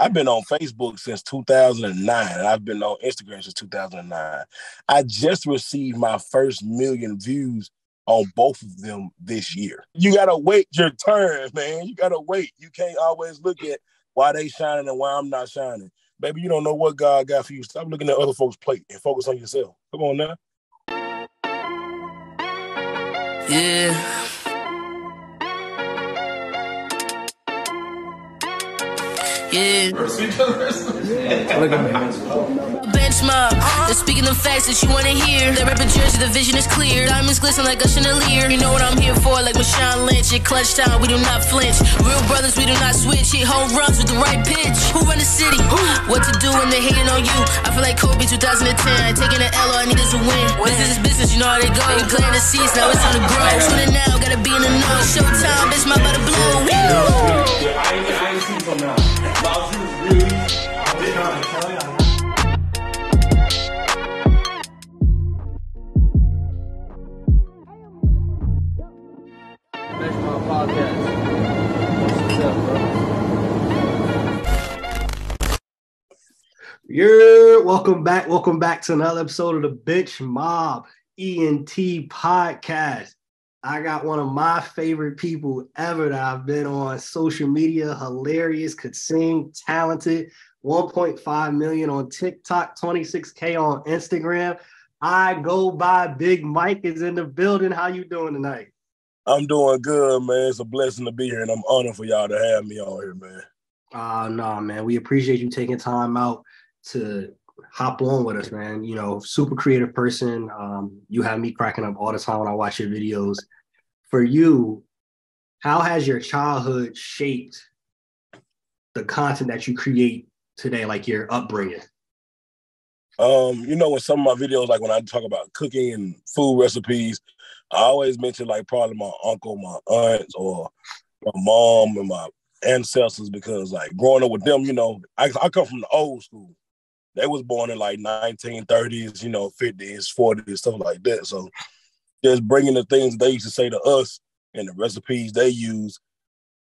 I've been on Facebook since 2009, and I've been on Instagram since 2009. I just received my first 1 million views on both of them this year. You gotta wait your turn, man. You gotta wait. You can't always look at why they shining and why I'm not shining. Baby, you don't know what God got for you. Stop looking at other folks' plate and focus on yourself. Come on now. Yeah. Yeah. Bench mob, they're speaking the facts that you want to hear. They're rapping church, the vision is clear. Diamonds glisten like a chandelier. You know what I'm here for, like with Sean Lynch. At clutch time, we do not flinch. Real brothers, we do not switch. Hit home runs with the right pitch. Who run the city? What to do when they're hating on you? I feel like Kobe 2010. I ain't taking an L, all I need is a win. Business is business, you know how they go. You planting the seeds, now it's on the grow. Tune in now, gotta be in the know. Showtime, bitch, my butter blow. I ain't seen from now. Yeah, welcome back to another episode of the Bench Mob ENT Podcast. I got one of my favorite people ever that I've been on social media, hilarious, could sing, talented, 1.5 million on TikTok, 26K on Instagram. I go by Big Mike is in the building. How you doing tonight? I'm doing good, man. It's a blessing to be here, and I'm honored for y'all to have me on here, man. Man. We appreciate you taking time out to hop on with us, man. You know, super creative person. You have me cracking up all the time when I watch your videos. For you, how has your childhood shaped the content that you create today, like your upbringing? You know, in some of my videos, like when I talk about cooking and food recipes, I always mention like probably my uncle, my aunts, or my mom and my ancestors, because like growing up with them, you know, I come from the old school. They was born in like 1930s, you know, 50s, 40s, stuff like that. So just bringing the things they used to say to us and the recipes they use,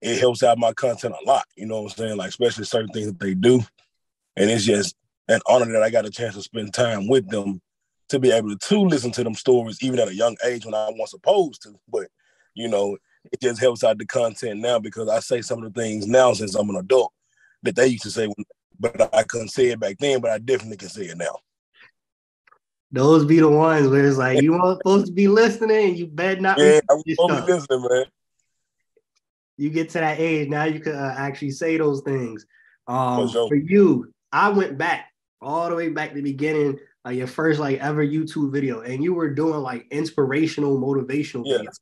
it helps out my content a lot. You know what I'm saying? Like, especially certain things that they do. And it's just an honor that I got a chance to spend time with them to be able to listen to them stories, even at a young age when I wasn't supposed to. But, you know, it just helps out the content now because I say some of the things now since I'm an adult that they used to say when, but I couldn't say it back then, but I definitely can say it now. Those be the ones where it's like, you weren't supposed to be listening and you better not. Yeah, I was supposed to be listening, man. You get to that age, now you can actually say those things. For you, I went back, all the way back to the beginning, like your first like ever YouTube video, and you were doing like inspirational, motivational videos,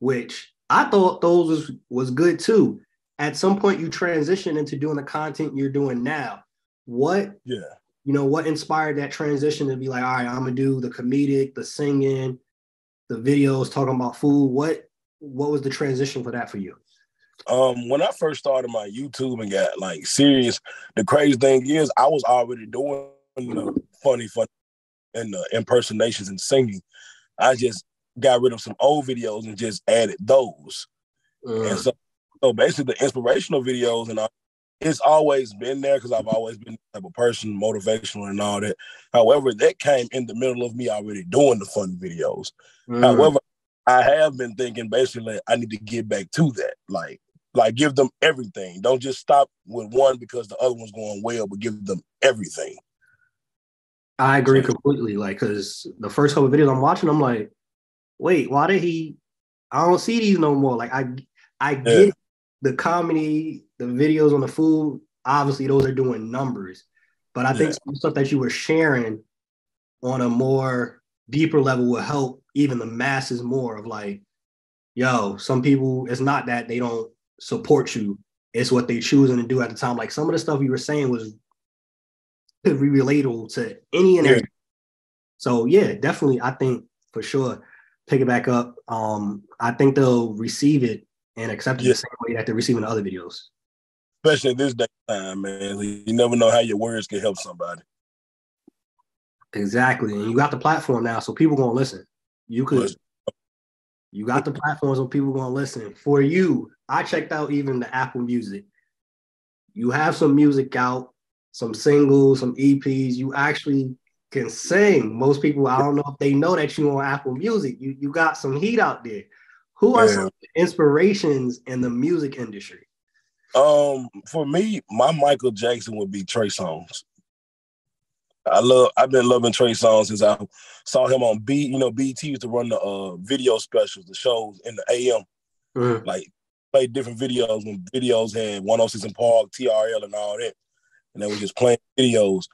which I thought those was good too. At some point, you transition into doing the content you're doing now. What inspired that transition to be like, all right, I'm gonna do the comedic, the singing, the videos, talking about food. What was the transition for that for you? When I first started my YouTube and got like serious, the crazy thing is I was already doing the funny and the impersonations and singing. I just got rid of some old videos and just added those, and so. So basically, the inspirational videos and all, it's always been there because I've always been the type of person, motivational and all that. However, that came in the middle of me already doing the fun videos. Mm. However, I have been thinking basically I need to get back to that. Like give them everything. Don't just stop with one because the other one's going well, but give them everything. I agree completely. Like, because the first couple of videos I'm watching, I'm like, wait, why did he? I don't see these no more. Like, I get it. The comedy, the videos on the food, obviously those are doing numbers. But I think some stuff that you were sharing on a more deeper level will help even the masses more of like, yo, some people, it's not that they don't support you. It's what they're choosing to do at the time. Like some of the stuff you were saying was relatable to any and everything. So yeah, definitely, I think for sure, pick it back up. I think they'll receive it and accepted the same way that they're receiving the other videos. Especially this day time, man. You never know how your words can help somebody. Exactly. And you got the platform now, so people going to listen. You got the platform, so people going to listen. For you, I checked out even the Apple Music. you have some music out, some singles, some EPs, you actually can sing. Most people, I don't know if they know that you on Apple Music. You got some heat out there. Who are some inspirations in the music industry? For me, my Michael Jackson would be Trey Songz. I've been loving Trey Songz since I saw him on BET used to run the video specials, the shows in the AM. Mm-hmm. Like played different videos when videos had 106 and Park, TRL and all that. And they were just playing videos.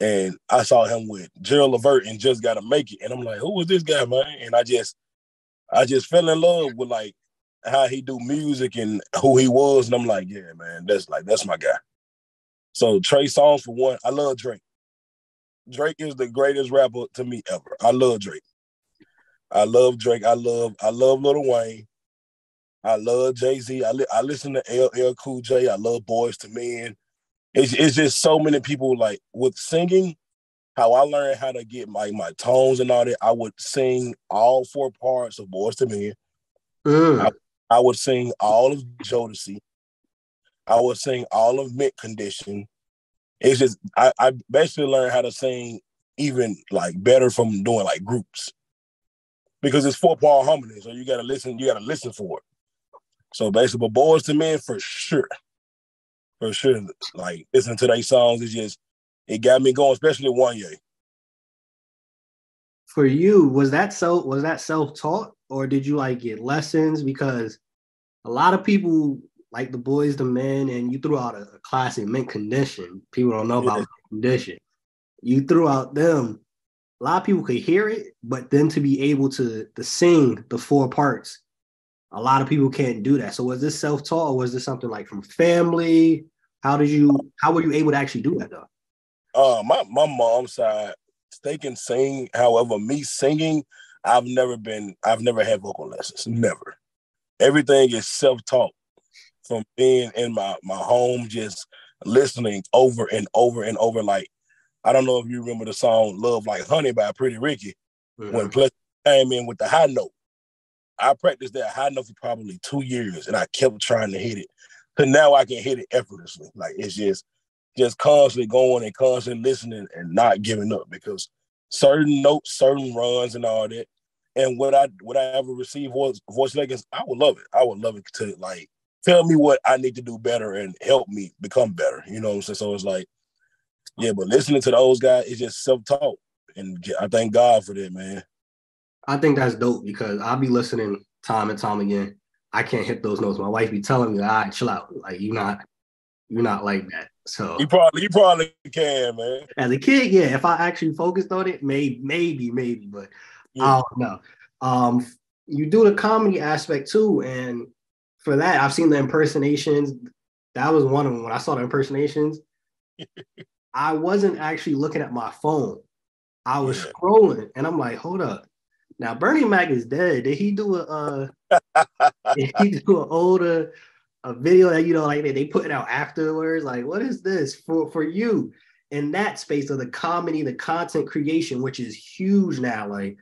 And I saw him with Gerald LaVert and Just Gotta Make It. And I'm like, who is this guy, man? And I just fell in love with like how he do music and who he was. And I'm like, yeah, man, that's my guy. So Trey Songz for one. I love Drake. Drake is the greatest rapper to me ever. I love Drake. I love Lil Wayne. I love Jay-Z. I listen to LL Cool J. I love Boyz II Men. It's just so many people, like, with singing, how I learned how to get my tones and all that. I would sing all four parts of Boyz II Men. Mm. I would sing all of Jodeci. I would sing all of Mint Condition. It's just, I basically learned how to sing even, like, better from doing, like, groups. Because it's four-part harmony, so you got to listen for it. So basically, Boyz II Men, for sure. For sure, like, listening to their songs, it got me going, especially Wanye. For you, was that self-taught, or did you, like, get lessons? Because a lot of people, like the Boyz II Men, and you threw out a classic, Mint Condition. People don't know about Mint Condition. You threw out them. A lot of people could hear it, but then to be able to sing the four parts, a lot of people can't do that. So was this self-taught or was this something like from family? How were you able to actually do that though? My mom's side, they can sing. However, me singing, I've never had vocal lessons. Never. Everything is self-taught from being in my home, just listening over and over and over. Like, I don't know if you remember the song Love Like Honey by Pretty Ricky. Mm-hmm. When Plus came in with the high note. I practiced that high note for probably 2 years, and I kept trying to hit it. But now I can hit it effortlessly. Like, it's just constantly going and constantly listening and not giving up, because certain notes, certain runs and all that. And would I ever receive voice lessons? I would love it. I would love it to, like, tell me what I need to do better and help me become better. You know what I'm saying? So it's like, yeah, but listening to those guys, it's just self-taught. And I thank God for that, man. I think that's dope because I'll be listening time and time again. I can't hit those notes. My wife be telling me, all right, chill out. Like, you're not like that. So you probably can, man. As a kid, yeah. If I actually focused on it, maybe, but yeah. I don't know. You do the comedy aspect too. And for that, I've seen the impersonations. That was one of them. When I saw the impersonations, I wasn't actually looking at my phone. I was scrolling and I'm like, hold up. Now, Bernie Mac is dead. Did he do an older video that, you know, like they put it out afterwards? Like, what is this for you in that space of the comedy, the content creation, which is huge now, like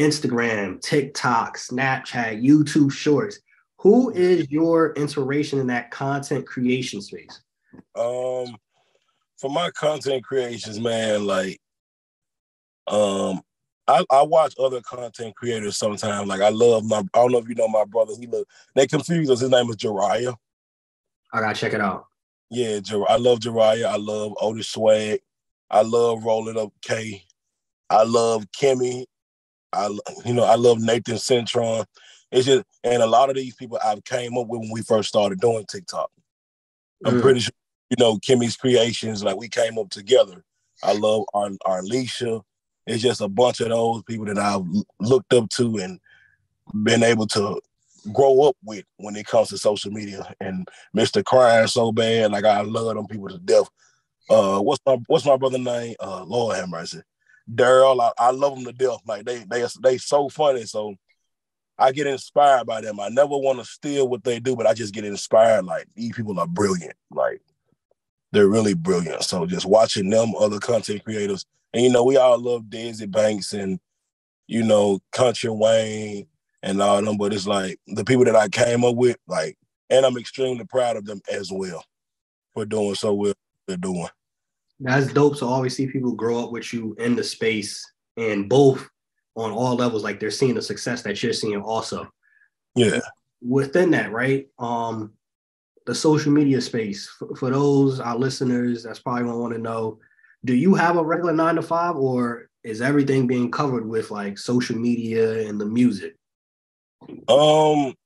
Instagram, TikTok, Snapchat, YouTube Shorts. Who is your inspiration in that content creation space? For my content creations, man, like, I watch other content creators sometimes. Like, I don't know if you know my brother. They confuse us. His name is Jariah. I gotta check it out. Yeah, I love Jariah. I love Otis Swag. I love Rolling Up K. I love Kimmy. I love Nathan Cintron. It's just, and a lot of these people I came up with when we first started doing TikTok. I'm pretty sure, you know, Kimmy's creations. Like, we came up together. I love our Leisha. It's just a bunch of those people that I've looked up to and been able to grow up with when it comes to social media. And Mr. Cryer so bad, like, I love them people to death. What's my brother's name? Lord have mercy, Darryl. I love them to death. Like, they so funny. So I get inspired by them. I never want to steal what they do, but I just get inspired. Like, these people are brilliant. Like, they're really brilliant. So just watching them, other content creators. And, you know, we all love Daisy Banks and, you know, Country Wayne and all them. But it's like the people that I came up with, like, and I'm extremely proud of them as well. for doing so well they're doing. That's dope. So obviously people grow up with you in the space and both on all levels, like they're seeing the success that you're seeing also. Yeah. Within that, right? The social media space, for those, our listeners, that's probably going to want to know, do you have a regular 9-to-5 or is everything being covered with like social media and the music? With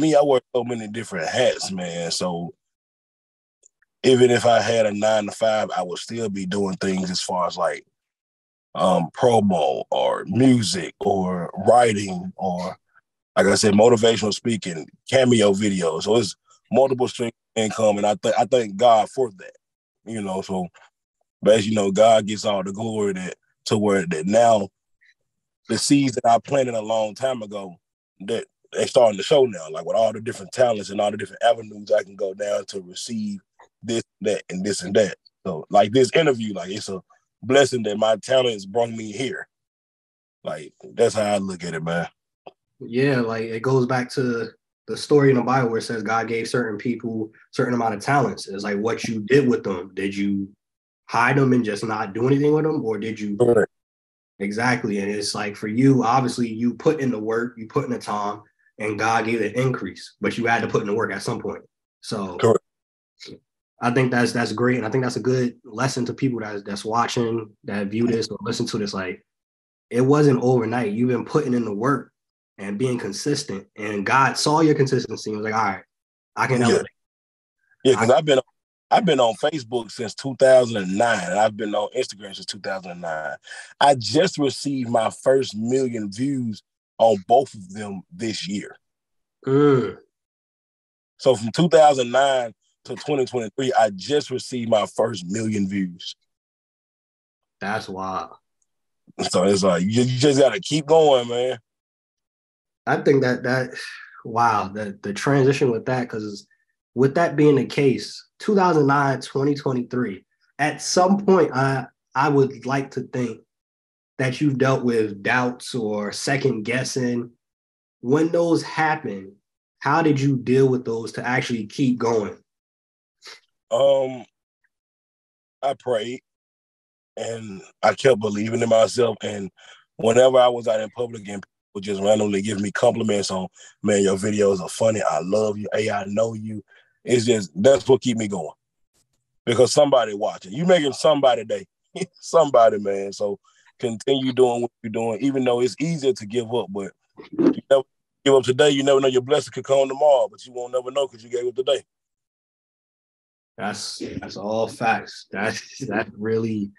me, I wear so many different hats, man. So even if I had a 9-to-5, I would still be doing things as far as like promo or music or writing or, like I said, motivational speaking, cameo videos. So it's multiple streams of income, and I thank God for that, you know. So, but as you know, God gets all the glory that to where that now the seeds that I planted a long time ago that they starting to show now, like with all the different talents and all the different avenues I can go down to receive this, that, and this and that. So, like this interview, like it's a blessing that my talents brought me here. Like that's how I look at it, man. Yeah, like it goes back to the story in the Bible where it says God gave certain people certain amount of talents. It's like what you did with them. Did you hide them and just not do anything with them, or did you? Correct. Exactly. And it's like for you, obviously, you put in the work, you put in the time, and God gave an increase, but you had to put in the work at some point. So correct. I think that's great, and I think that's a good lesson to people that's watching, that view this or listen to this. Like it wasn't overnight. You've been putting in the work and being consistent, and God saw your consistency and was like, all right, I can help. Yeah, because I've been on Facebook since 2009, and I've been on Instagram since 2009. I just received my first 1 million views on both of them this year. Good. So from 2009 to 2023, I just received my first 1 million views. That's wild. So it's like, you just got to keep going, man. I think that the transition with that, because with that being the case, 2009, 2023, at some point, I would like to think that you've dealt with doubts or second guessing. When those happen, how did you deal with those to actually keep going? I prayed and I kept believing in myself. And whenever I was out in public and would just randomly give me compliments on, man, your videos are funny. I love you. Hey, I know you. It's just, that's what keep me going. Because somebody watching. You making somebody day. Somebody, man. So continue doing what you're doing, even though it's easier to give up. But you never give up today, you never know your blessing could come tomorrow, but you won't never know because you gave up today. That's all facts. That's really,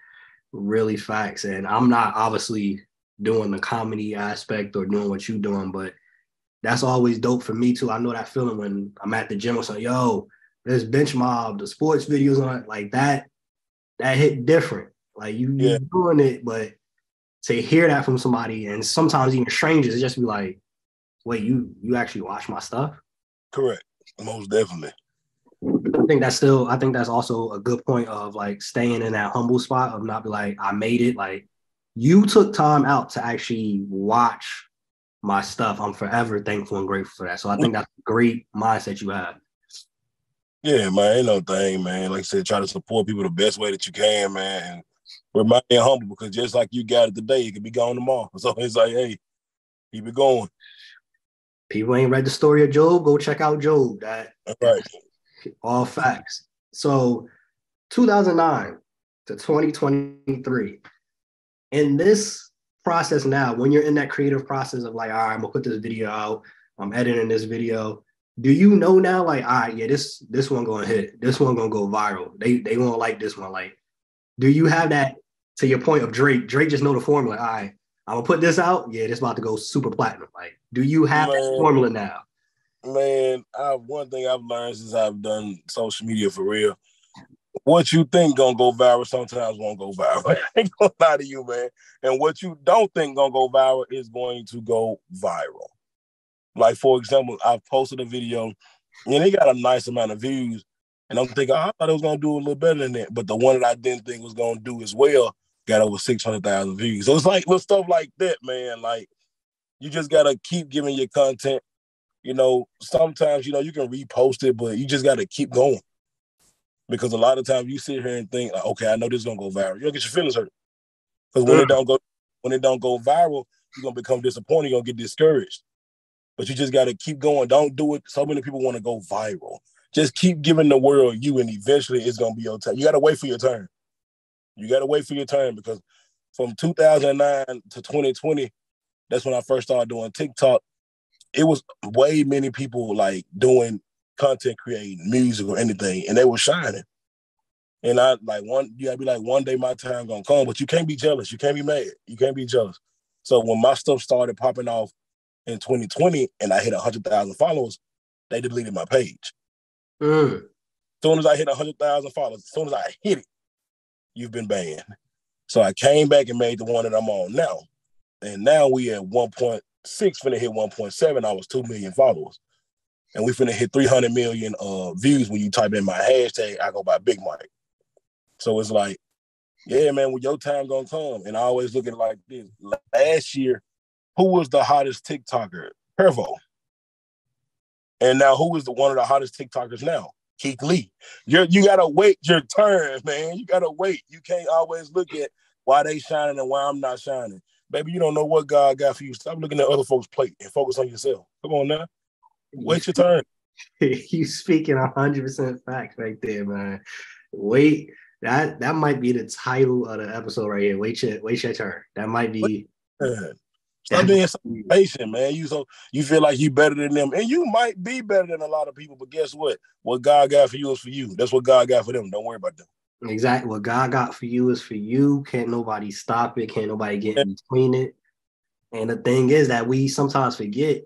really facts. And I'm not obviously doing the comedy aspect or doing what you're doing, but that's always dope for me too. I know that feeling when I'm at the gym or something, yo, there's Bench Mob, the sports videos on it, like that hit different. Like you're doing it, but to hear that from somebody and sometimes even strangers, it just be like, wait, you actually watch my stuff? Correct. Most definitely. I think that's also a good point of like staying in that humble spot of not be like, I made it. Like, you took time out to actually watch my stuff. I'm forever thankful and grateful for that. So I think that's a great mindset you have. Yeah, man, ain't no thing, man. Like I said, try to support people the best way that you can, man. And remain humble, because just like you got it today, it could be gone tomorrow. So it's like, hey, keep it going. People ain't read the story of Job, go check out Job. All right. All facts. So 2009 to 2023. In this process now, when you're in that creative process of like, all right, I'm gonna put this video out, I'm editing this video, do you know now, like, all right, yeah, this one gonna hit, this one gonna go viral, they gonna like this one? Like, do you have that, to your point of Drake just know the formula, all right, I'm gonna put this out, yeah, this about to go super platinum? Like, do you have that formula now? Man, one thing I've learned since I've done social media for real, what you think gonna go viral sometimes won't go viral. I ain't gonna lie to you, man. And what you don't think gonna go viral is going to go viral. Like, for example, I posted a video and it got a nice amount of views. And I'm thinking, I thought it was gonna do a little better than that. But the one that I didn't think was gonna do as well got over 600,000 views. So it's like little stuff like that, man. Like, you just gotta keep giving your content. You know, sometimes, you know, you can repost it, but you just gotta keep going. Because a lot of times you sit here and think, like, okay, I know this is gonna go viral. You'll get your feelings hurt. Because when it don't go viral, you're gonna become disappointed, you're gonna get discouraged. But you just gotta keep going. Don't do it. So many people wanna go viral. Just keep giving the world you, and eventually it's gonna be your turn. You gotta wait for your turn. You gotta wait for your turn, because from 2009 to 2020, that's when I first started doing TikTok. It was way many people like doing content, creating music or anything, and they were shining. And I you gotta be like, one day my time gonna come, but you can't be jealous. You can't be mad. You can't be jealous. So when my stuff started popping off in 2020 and I hit 100,000 followers, they deleted my page. As soon as I hit 100,000 followers, as soon as I hit it, you've been banned. So I came back and made the one that I'm on now. And now we at 1.6, finna hit 1.7. I was 2 million followers. And we finna hit 300 million views when you type in my hashtag, I go by Big Mike. So it's like, yeah, man, when your time gonna come. And I always look at it like this. Last year, who was the hottest TikToker? Pervo. And now who is one of the hottest TikTokers now? Keith Lee. You gotta wait your turn, man. You gotta wait. You can't always look at why they shining and why I'm not shining. Baby, you don't know what God got for you. Stop looking at other folks' plate and focus on yourself. Come on now. Wait your turn. You speaking 100% facts right there, man. Wait. That might be the title of the episode right here. Wait your turn. That might be. Stop being so patient, man. You feel like you better than them. And you might be better than a lot of people, but guess what? What God got for you is for you. That's what God got for them. Don't worry about them. Exactly. What God got for you is for you. Can't nobody stop it. Can't nobody get in between it. And the thing is that we sometimes forget.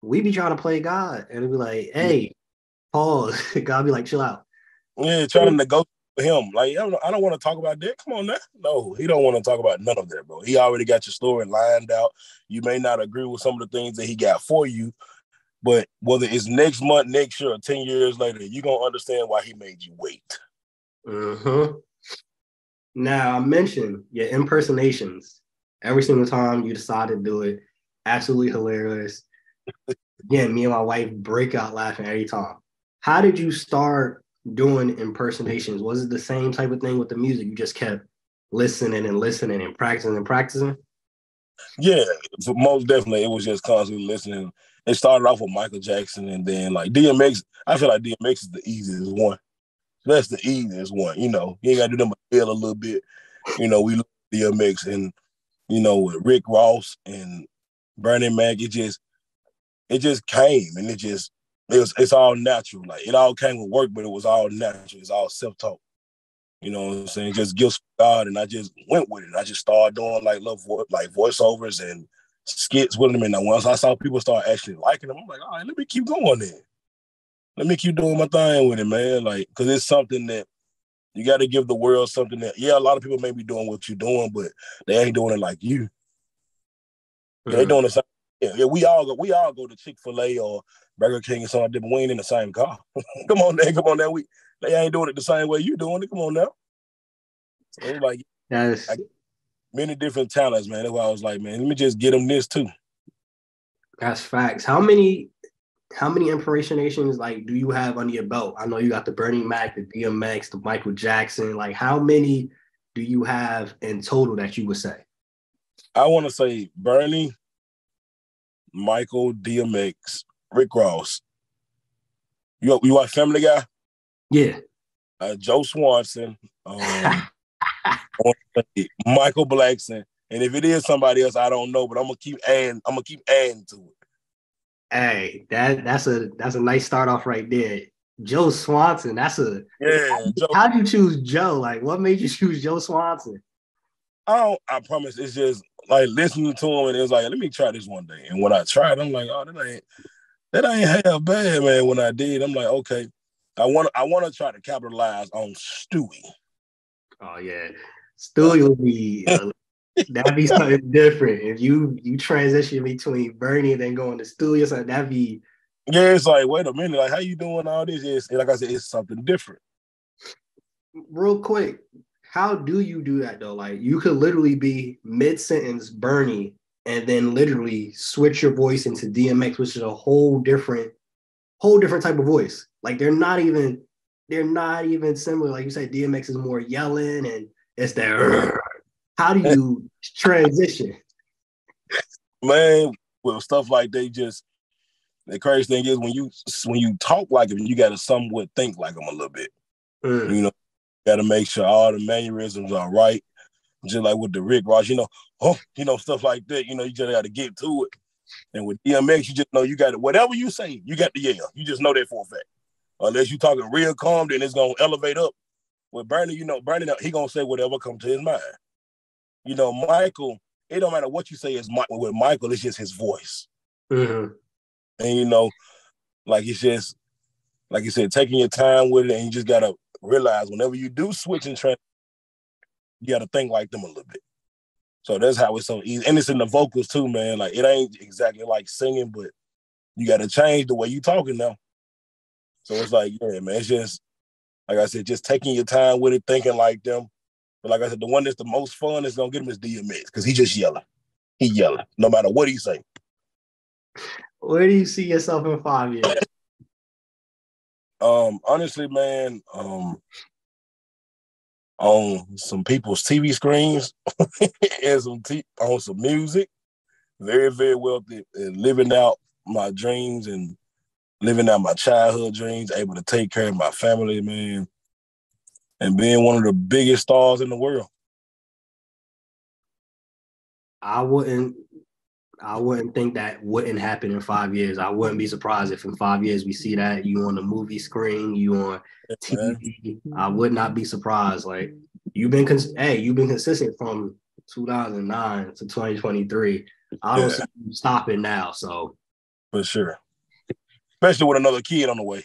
We be trying to play God. And it be like, hey, pause. God be like, chill out. Yeah, trying to negotiate with him. Like, I don't want to talk about that. Come on now. No, he don't want to talk about none of that, bro. He already got your story lined out. You may not agree with some of the things that he got for you, but whether it's next month, next year, or 10 years later, you're going to understand why he made you wait. Mm-hmm. Now, I mentioned your impersonations. Every single time you decide to do it, absolutely hilarious. Again, me and my wife break out laughing every time. How did you start doing impersonations? Was it the same type of thing with the music? You just kept listening and practicing? Yeah, most definitely. It was just constantly listening. It started off with Michael Jackson and then like DMX. I feel like DMX is the easiest one. That's the easiest one, you know. You ain't got to do them a little bit. You know, we look at DMX and, you know, with Rick Ross and Bernie Mac, it just came and it's all natural. Like it all came with work, but it was all natural. It's all self-talk. You know what I'm saying? Just gifts from God, and I just went with it. I just started doing like voiceovers and skits with them. And once I saw people start actually liking them, I'm like, all right, let me keep going then. Let me keep doing my thing with it, man. Like, cause it's something that you got to give the world something that, yeah, a lot of people may be doing what you're doing, but they ain't doing it like you. They doing the same. Yeah, we all go to Chick-fil-A or Burger King and something, but we ain't in the same car. Come on now. They ain't doing it the same way you doing it. Come on now. So it was like nice. Many different talents, man. That's why I was like, man, let me just get them this too. That's facts. How many impersonations like do you have under your belt? I know you got the Bernie Mac, the DMX, the Michael Jackson. Like, how many do you have in total that you would say? I want to say Bernie, Michael, DMX, Rick Ross. You watch Family Guy? Yeah. Joe Swanson, Michael Blackson, and if it is somebody else, I don't know, but I'm gonna keep adding to it. Hey, that's a nice start off right there. Joe Swanson, How do you choose Joe? Like, what made you choose Joe Swanson? I promise it's just like listening to him and it was like, let me try this one day. And when I tried, I'm like, oh, that ain't half bad, man. When I did, I'm like, okay, I wanna try to capitalize on Stewie. Oh yeah. Stewie would be that'd be something different. If you transition between Bernie and then going to Stewie or something, that'd be... Yeah, it's like, wait a minute, like, how you doing all this? Like I said, it's something different. Real quick, how do you do that, though? Like, you could literally be mid-sentence Bernie and then literally switch your voice into DMX, which is a whole different type of voice. Like, they're not even... they're not even similar. Like you said, DMX is more yelling and it's that. How do you transition? Man, well, stuff like they just, the crazy thing is when you talk like them, you got to somewhat think like them a little bit. Mm. You know, got to make sure all the mannerisms are right. Just like with the Rick Ross, you know, stuff like that. You know, you just got to get to it. And with DMX, you just know you got to, whatever you say, you got to yell. You just know that for a fact. Unless you're talking real calm, then it's going to elevate up. With Bernie, you know, Bernie, he going to say whatever comes to his mind. You know, Michael, it don't matter what you say with Michael, it's just his voice. Mm-hmm. And, you know, like it's just, like you said, taking your time with it, and you just got to realize whenever you do switch and transition, you got to think like them a little bit. So that's how it's so easy. And it's in the vocals too, man. Like, it ain't exactly like singing, but you got to change the way you talking now. So it's like, yeah, man, it's just, like I said, just taking your time with it, thinking like them. But like I said, the one that's the most fun is going to get him is DMX, because he just yelling. He yelling, no matter what he say. Where do you see yourself in 5 years? Honestly, man, on some people's TV screens and on some music, very, very wealthy, and living out my dreams and living out my childhood dreams, able to take care of my family, man, and being one of the biggest stars in the world. I wouldn't think that wouldn't happen in 5 years. I wouldn't be surprised if in 5 years we see that you on the movie screen, you on TV. I would not be surprised. Like, you've been consistent from 2009 to 2023. I don't see you stopping now. So for sure, especially with another kid on the way.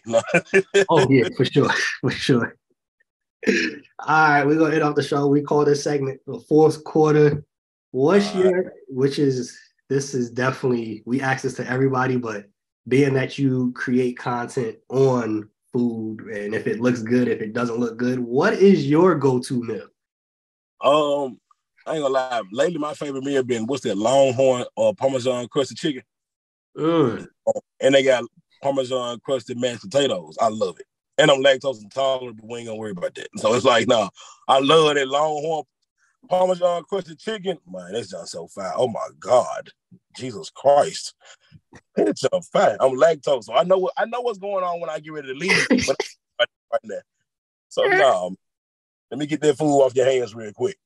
Oh yeah, for sure. All right, we're gonna end off the show. We call this segment the fourth quarter. This is definitely, we ask this to everybody, but being that you create content on food, and if it looks good, if it doesn't look good, what is your go-to meal? I ain't gonna lie. Lately, my favorite meal been, what's that, Longhorn or Parmesan crusted chicken? Mm. And they got Parmesan crusted mashed potatoes. I love it. And I'm lactose intolerant, but we ain't gonna worry about that. So it's like, nah, I love that Longhorn Parmesan crusted chicken. Man, that's just so fine. Oh my God, Jesus Christ, it's so fine. I'm lactose, so I know what's going on when I get ready to leave. But right now, so nah, let me get that food off your hands real quick.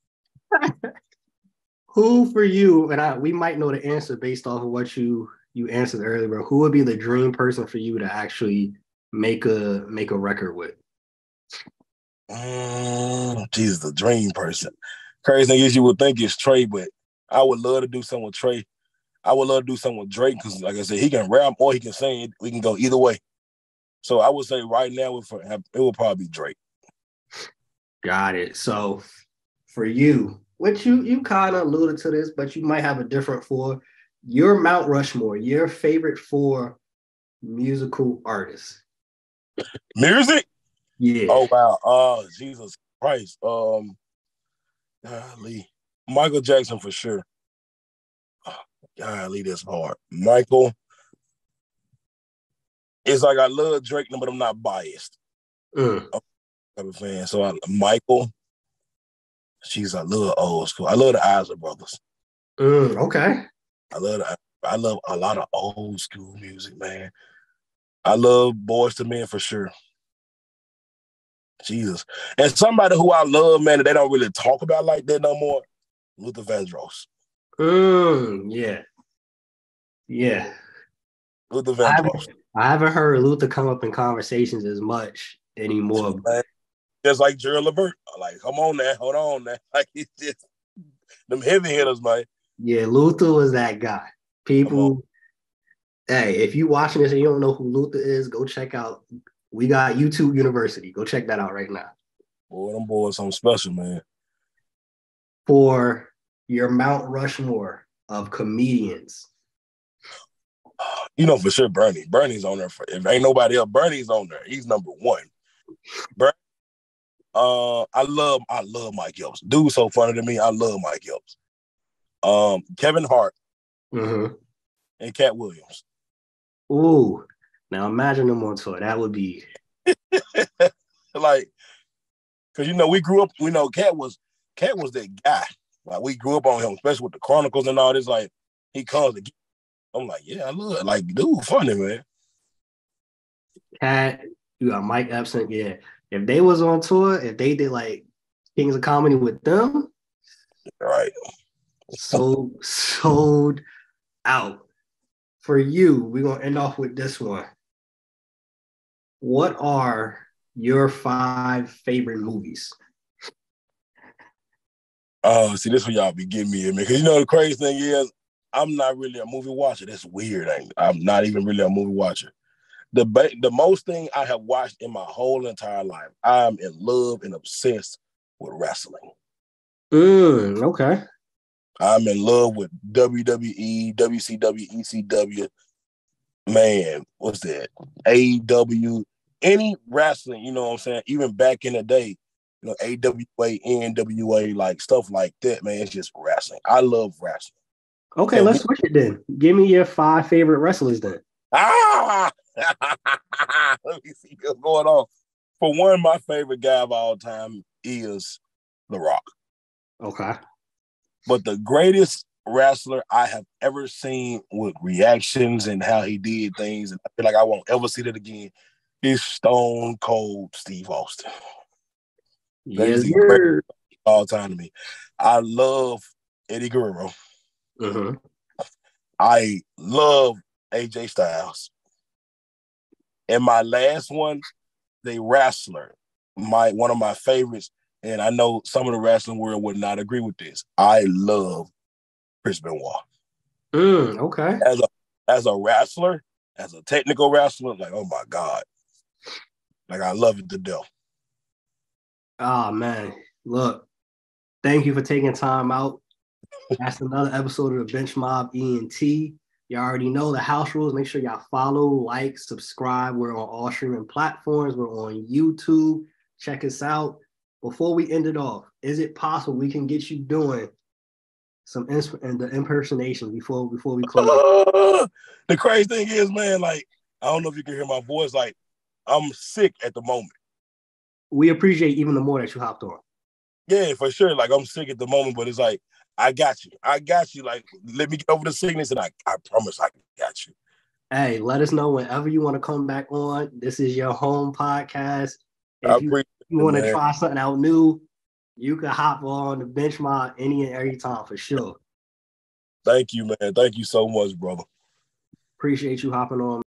Who for you? And we might know the answer based off of what you answered earlier. But who would be the dream person for you to actually make a record with? Jesus, the dream person. Crazy thing is, you would think it's Trey, but I would love to do something with Trey. I would love to do something with Drake, because like I said, he can rap or he can sing. We can go either way. So I would say right now, it would probably be Drake. Got it. So for you, which you kind of alluded to this, but you might have a different four. Your Mount Rushmore, your favorite four musical artists. Music? Yeah. Oh, wow. Oh, Jesus Christ. Golly. Michael Jackson for sure. Oh, golly, that's hard. Michael. It's like I love Drake, but I'm not biased. I'm a fan. So Michael. Jeez, I love old school. I love the Isley Brothers. Okay. I love a lot of old school music, man. I love Boyz II Men for sure. Jesus. And somebody who I love, man, that they don't really talk about like that no more, Luther Vandross. Yeah. Luther Vandross. I haven't heard Luther come up in conversations as much anymore. Just like Gerald LaVert. Like, come on now. Hold on now. Like, it's just them heavy hitters, man. Yeah, Luther was that guy. People, hey, if you watching this and you don't know who Luther is, go check out. We got YouTube University. Go check that out right now. Boy, them boys something special, man. For your Mount Rushmore of comedians. You know, for sure, Bernie. Bernie's on there. If ain't nobody else, Bernie's on there. He's number one. Bernie, I love Mike Epps. Dude's so funny to me. I love Mike Epps. Kevin Hart. Mm-hmm. And Cat Williams. Ooh. Now imagine them on tour. That would be like, because, you know, we grew up, you know, Cat was that guy. Like, we grew up on him, especially with the Chronicles and all this. Like, he comes to get, I'm like, yeah, I love it. Like, dude, funny, man. Cat, you got Mike Epps. Yeah. If they was on tour, if they did, like, Kings of Comedy with them, right? Sold out. For you, we're going to end off with this one. What are your 5 favorite movies? Oh, see, this is what y'all be getting me in, man. Because, you know, the crazy thing is, I'm not really a movie watcher. That's weird. I'm not even really a movie watcher. The most thing I have watched in my whole entire life, I'm in love and obsessed with wrestling. Okay. I'm in love with WWE, WCW, ECW, man, what's that? AEW, any wrestling, you know what I'm saying? Even back in the day, you know, AWA, NWA, like stuff like that, man, it's just wrestling. I love wrestling. Okay, let's switch it then. Give me your 5 favorite wrestlers then. Let me see what's going on. For one, my favorite guy of all time is The Rock. Okay. But the greatest wrestler I have ever seen with reactions and how he did things, and I feel like I won't ever see that again, is Stone Cold Steve Austin. Yes, sir. All time to me. I love Eddie Guerrero. Uh-huh. I love AJ Styles. And my last one, the wrestler, one of my favorites, and I know some of the wrestling world would not agree with this. I love Chris Benoit. Okay. As a wrestler, as a technical wrestler, like, oh my God. Like, I love it to death. Oh, man. Look, thank you for taking time out. That's another episode of the Bench Mob ENT. You already know the house rules. Make sure y'all follow, like, subscribe. We're on all streaming platforms. We're on YouTube. Check us out. Before we end it off, is it possible we can get you doing some impersonations before we close? The crazy thing is, man, like, I don't know if you can hear my voice. Like, I'm sick at the moment. We appreciate even the more that you hopped on. Yeah, for sure. Like, I'm sick at the moment, but it's like, I got you. Like, let me get over the sickness, and I promise I got you. Hey, let us know whenever you want to come back on. This is your home podcast. If you want to try something out new, you can hop on the Bench Mob any and every time for sure. Thank you, man. Thank you so much, brother. Appreciate you hopping on.